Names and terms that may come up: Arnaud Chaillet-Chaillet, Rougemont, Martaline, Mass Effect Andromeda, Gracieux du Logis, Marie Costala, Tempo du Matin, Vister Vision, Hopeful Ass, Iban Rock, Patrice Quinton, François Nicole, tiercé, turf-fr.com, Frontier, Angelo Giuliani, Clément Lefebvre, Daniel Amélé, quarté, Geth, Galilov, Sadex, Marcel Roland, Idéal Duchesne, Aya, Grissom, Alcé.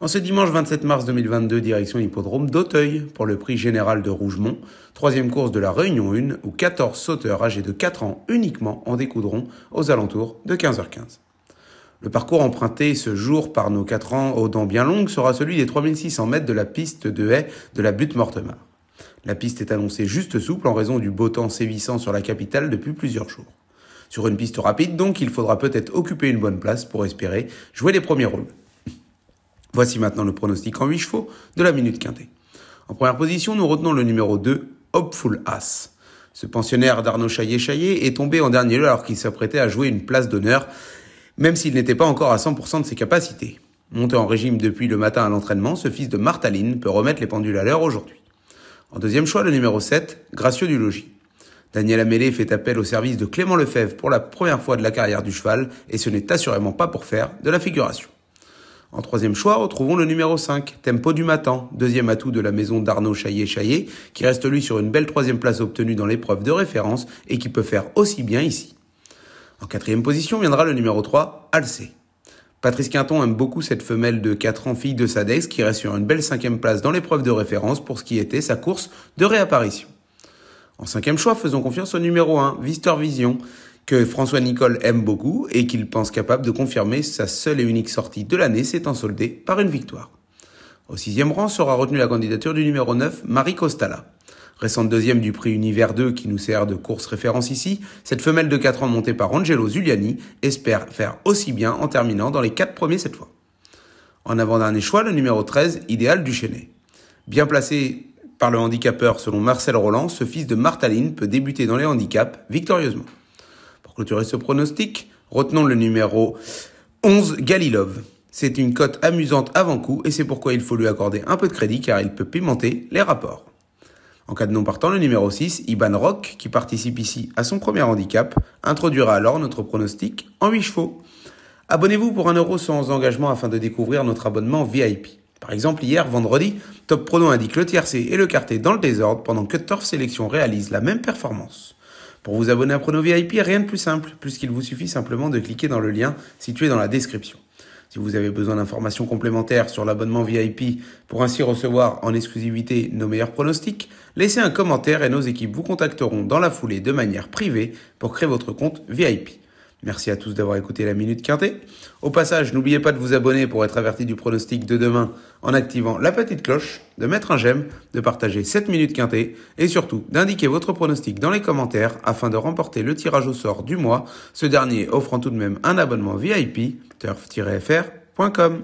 En ce dimanche 27 mars 2022, direction l'hippodrome d'Auteuil pour le prix général de Rougemont, troisième course de la Réunion 1 où 14 sauteurs âgés de 4 ans uniquement en découdront aux alentours de 15h15. Le parcours emprunté ce jour par nos 4 ans aux dents bien longues sera celui des 3600 mètres de la piste de haie de la Butte-Mortemart. La piste est annoncée juste souple en raison du beau temps sévissant sur la capitale depuis plusieurs jours. Sur une piste rapide donc, il faudra peut-être occuper une bonne place pour espérer jouer les premiers rôles. Voici maintenant le pronostic en 8 chevaux de la Minute Quintet. En première position, nous retenons le numéro 2, Hopeful Ass. Ce pensionnaire d'Arnaud Chaillet-Chaillet est tombé en dernier lieu alors qu'il s'apprêtait à jouer une place d'honneur, même s'il n'était pas encore à 100% de ses capacités. Monté en régime depuis le matin à l'entraînement, ce fils de Martaline peut remettre les pendules à l'heure aujourd'hui. En deuxième choix, le numéro 7, Gracieux du Logis. Daniel Amélé fait appel au service de Clément Lefebvre pour la première fois de la carrière du cheval, et ce n'est assurément pas pour faire de la figuration. En troisième choix, retrouvons le numéro 5, Tempo du Matin, deuxième atout de la maison d'Arnaud Chaillet-Chaillet, qui reste lui sur une belle troisième place obtenue dans l'épreuve de référence et qui peut faire aussi bien ici. En quatrième position viendra le numéro 3, Alcé. Patrice Quinton aime beaucoup cette femelle de 4 ans fille de Sadex qui reste sur une belle cinquième place dans l'épreuve de référence pour ce qui était sa course de réapparition. En cinquième choix, faisons confiance au numéro 1, Vister Vision, que François Nicole aime beaucoup et qu'il pense capable de confirmer sa seule et unique sortie de l'année s'étant soldée par une victoire. Au sixième rang sera retenue la candidature du numéro 9, Marie Costala. Récente deuxième du prix Univers 2 qui nous sert de course référence ici, cette femelle de 4 ans montée par Angelo Giuliani espère faire aussi bien en terminant dans les 4 premiers cette fois. En avant-dernier choix, le numéro 13, Idéal Duchesne. Bien placé par le handicapeur selon Marcel Roland, ce fils de Martaline peut débuter dans les handicaps victorieusement. Pour clôturer ce pronostic, retenons le numéro 11, Galilov. C'est une cote amusante avant coup et c'est pourquoi il faut lui accorder un peu de crédit car il peut pimenter les rapports. En cas de non partant, le numéro 6, Iban Rock, qui participe ici à son premier handicap, introduira alors notre pronostic en 8 chevaux. Abonnez-vous pour 1 € sans engagement afin de découvrir notre abonnement VIP. Par exemple, hier, vendredi, Top Prono indique le tiercé et le quarté dans le désordre pendant que Turf Sélection réalise la même performance. Pour vous abonner à Prono VIP, rien de plus simple, puisqu'il vous suffit simplement de cliquer dans le lien situé dans la description. Si vous avez besoin d'informations complémentaires sur l'abonnement VIP pour ainsi recevoir en exclusivité nos meilleurs pronostics, laissez un commentaire et nos équipes vous contacteront dans la foulée de manière privée pour créer votre compte VIP. Merci à tous d'avoir écouté la Minute Quintet. Au passage, n'oubliez pas de vous abonner pour être averti du pronostic de demain en activant la petite cloche, de mettre un j'aime, de partager cette Minute Quintet et surtout d'indiquer votre pronostic dans les commentaires afin de remporter le tirage au sort du mois, ce dernier offrant tout de même un abonnement VIP, turf-fr.com.